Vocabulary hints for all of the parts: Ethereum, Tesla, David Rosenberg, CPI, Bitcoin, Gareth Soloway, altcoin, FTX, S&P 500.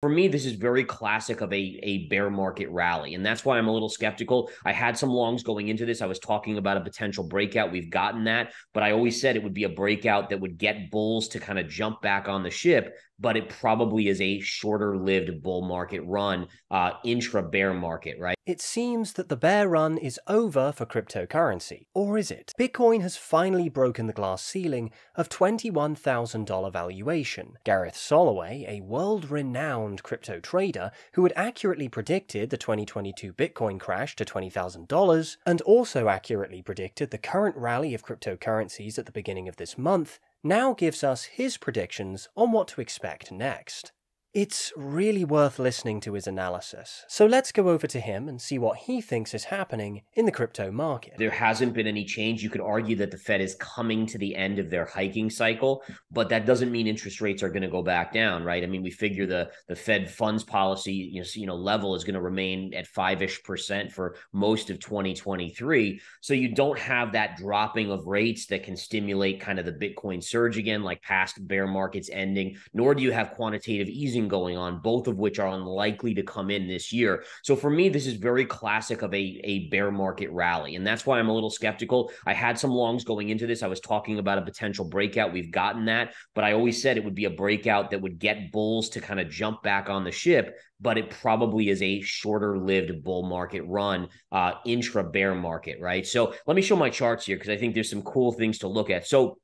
For me, this is very classic of a bear market rally, and that's why I'm a little skeptical. I had some longs going into this. I was talking about a potential breakout. We've gotten that, but I always said it would be a breakout that would get bulls to kind of jump back on the ship, but it probably is a shorter-lived bull market run, intra-bear market, right? It seems that the bear run is over for cryptocurrency, or is it? Bitcoin has finally broken the glass ceiling of $21,000 valuation. Gareth Soloway, a world-renowned crypto trader who had accurately predicted the 2022 Bitcoin crash to $20,000, and also accurately predicted the current rally of cryptocurrencies at the beginning of this month, now gives us his predictions on what to expect next. It's really worth listening to his analysis. So let's go over to him and see what he thinks is happening in the crypto market. There hasn't been any change. You could argue that the Fed is coming to the end of their hiking cycle, but that doesn't mean interest rates are going to go back down, right? I mean, we figure the Fed funds policy level is going to remain at 5-ish% for most of 2023. So you don't have that dropping of rates that can stimulate kind of the Bitcoin surge again, like past bear markets ending, nor do you have quantitative easing going on, both of which are unlikely to come in this year. So for me, this is very classic of a bear market rally, and that's why I'm a little skeptical. I had some longs going into this. I was talking about a potential breakout. We've gotten that, but I always said it would be a breakout that would get bulls to kind of jump back on the ship, but it probably is a shorter-lived bull market run, intra-bear market, right? So let me show my charts here, because I think there's some cool things to look at. So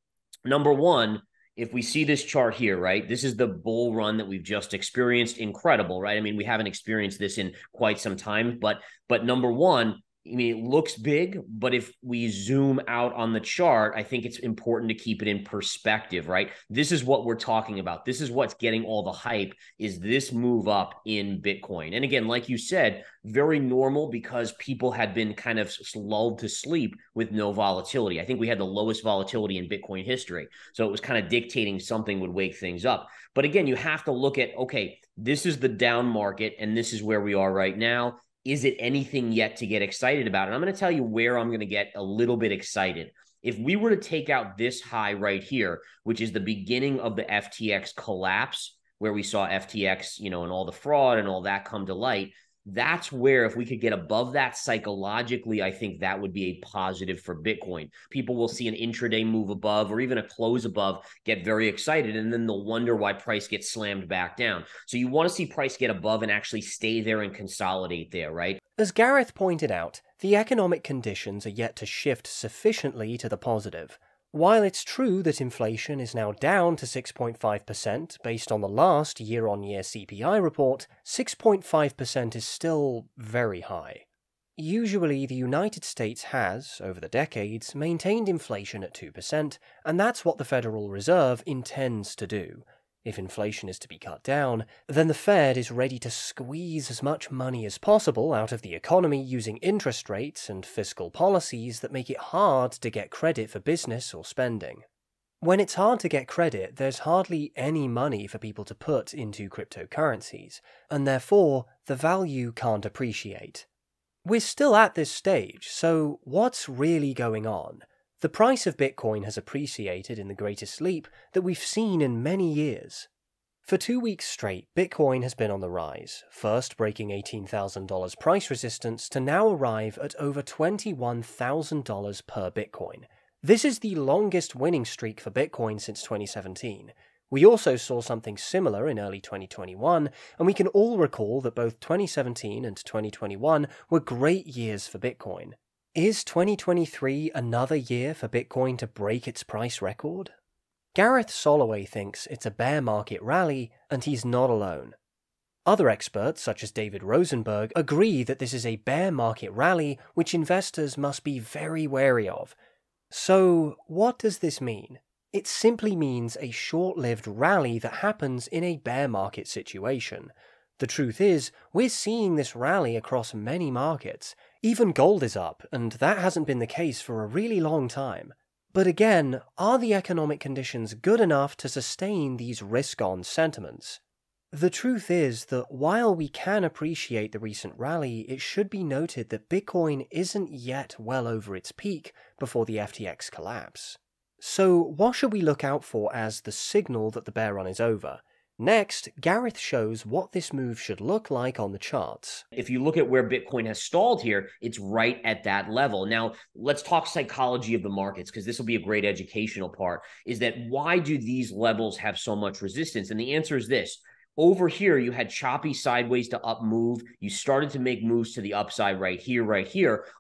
number one, if we see this chart here, right, this is the bull run that we've just experienced. Incredible, right? I mean, we haven't experienced this in quite some time, but number one, I mean, it looks big, but if we zoom out on the chart, I think it's important to keep it in perspective, right? This is what we're talking about. This is what's getting all the hype, is this move up in Bitcoin. And again, like you said, very normal, because people had been kind of lulled to sleep with no volatility. I think we had the lowest volatility in Bitcoin history. So it was kind of dictating something would wake things up. But again, you have to look at, okay, this is the down market and this is where we are right now. Is it anything yet to get excited about? And I'm going to tell you where I'm going to get a little bit excited. If we were to take out this high right here, which is the beginning of the FTX collapse, where we saw FTX, and all the fraud and all that come to light, that's where, if we could get above that psychologically, I think that would be a positive for Bitcoin. People will see an intraday move above, or even a close above, get very excited, and then they'll wonder why price gets slammed back down. So you want to see price get above and actually stay there and consolidate there, right? As Gareth pointed out, the economic conditions are yet to shift sufficiently to the positive. While it's true that inflation is now down to 6.5% based on the last year-on-year CPI report, 6.5% is still very high. Usually, the United States has, over the decades, maintained inflation at 2%, and that's what the Federal Reserve intends to do. If inflation is to be cut down, then the Fed is ready to squeeze as much money as possible out of the economy using interest rates and fiscal policies that make it hard to get credit for business or spending. When it's hard to get credit, there's hardly any money for people to put into cryptocurrencies, and therefore the value can't appreciate. We're still at this stage, so what's really going on? The price of Bitcoin has appreciated in the greatest leap that we've seen in many years. For 2 weeks straight, Bitcoin has been on the rise, first breaking $18,000 price resistance to now arrive at over $21,000 per Bitcoin. This is the longest winning streak for Bitcoin since 2017. We also saw something similar in early 2021, and we can all recall that both 2017 and 2021 were great years for Bitcoin. Is 2023 another year for Bitcoin to break its price record? Gareth Soloway thinks it's a bear market rally, and he's not alone. Other experts, such as David Rosenberg, agree that this is a bear market rally which investors must be very wary of. So, what does this mean? It simply means a short-lived rally that happens in a bear market situation. The truth is, we're seeing this rally across many markets. Even gold is up, and that hasn't been the case for a really long time. But again, are the economic conditions good enough to sustain these risk-on sentiments? The truth is that while we can appreciate the recent rally, it should be noted that Bitcoin isn't yet well over its peak before the FTX collapse. So what should we look out for as the signal that the bear run is over? Next, Gareth shows what this move should look like on the charts. If you look at where Bitcoin has stalled here, it's right at that level. Now, let's talk psychology of the markets, because this will be a great educational part, is that why do these levels have so much resistance? And the answer is this. Over here, you had choppy sideways to up move. You started to make moves to the upside right here,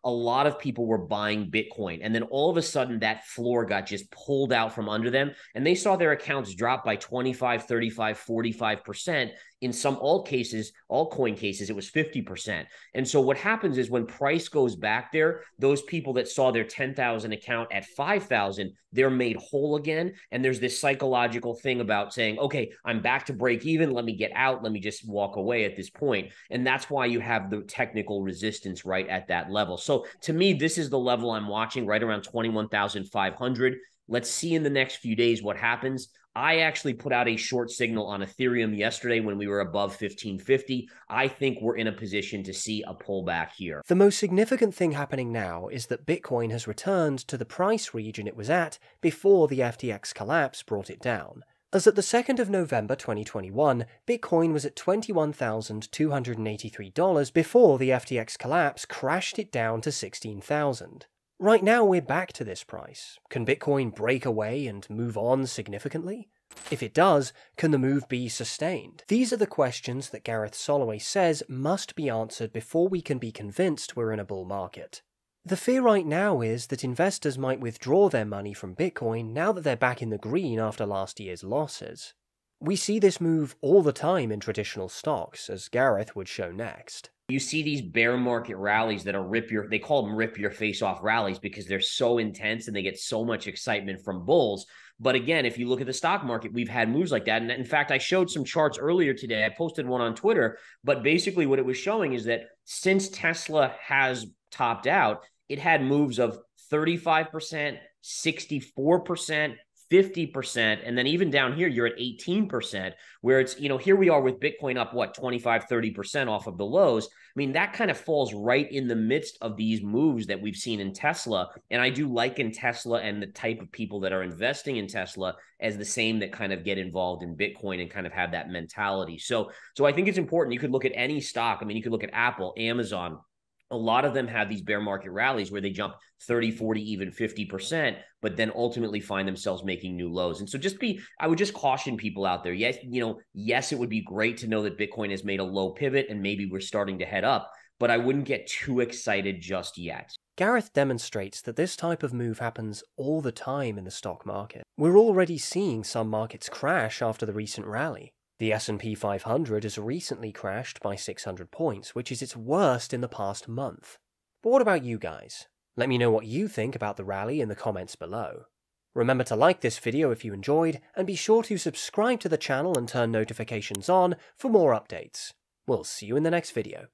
A lot of people were buying Bitcoin. And then all of a sudden, that floor got just pulled out from under them. And they saw their accounts drop by 25, 35, 45%. In some altcoin cases, it was 50%. And so what happens is when price goes back there, those people that saw their 10,000 account at 5,000, they're made whole again. And there's this psychological thing about saying, okay, I'm back to break even. Let me get out. Let me just walk away at this point. And that's why you have the technical resistance right at that level. So to me, this is the level I'm watching, right around 21,500. Let's see in the next few days what happens. I actually put out a short signal on Ethereum yesterday when we were above 1550. I think we're in a position to see a pullback here. The most significant thing happening now is that Bitcoin has returned to the price region it was at before the FTX collapse brought it down. As at the 2nd of November 2021, Bitcoin was at $21,283 before the FTX collapse crashed it down to $16,000. Right now we're back to this price. Can Bitcoin break away and move on significantly? If it does, can the move be sustained? These are the questions that Gareth Soloway says must be answered before we can be convinced we're in a bull market. The fear right now is that investors might withdraw their money from Bitcoin now that they're back in the green after last year's losses. We see this move all the time in traditional stocks, as Gareth would show next. You see these bear market rallies that are they call them rip your face off rallies because they're so intense and they get so much excitement from bulls. But again, if you look at the stock market, we've had moves like that. And in fact, I showed some charts earlier today. I posted one on Twitter, but basically what it was showing is that since Tesla has topped out, it had moves of 35%, 64%, 50%. And then even down here, you're at 18%, where it's, you know, here we are with Bitcoin up, what, 25, 30% off of the lows. I mean, that kind of falls right in the midst of these moves that we've seen in Tesla. And I do liken Tesla and the type of people that are investing in Tesla as the same that kind of get involved in Bitcoin and kind of have that mentality. So I think it's important. You could look at any stock. I mean, you could look at Apple, Amazon. A lot of them have these bear market rallies where they jump 30, 40, even 50%, but then ultimately find themselves making new lows. And so I would just caution people out there. Yes, yes, it would be great to know that Bitcoin has made a low pivot and maybe we're starting to head up, but I wouldn't get too excited just yet. Gareth demonstrates that this type of move happens all the time in the stock market. We're already seeing some markets crash after the recent rally. The S&P 500 has recently crashed by 600 points, which is its worst in the past month. But what about you guys? Let me know what you think about the rally in the comments below. Remember to like this video if you enjoyed, and be sure to subscribe to the channel and turn notifications on for more updates. We'll see you in the next video.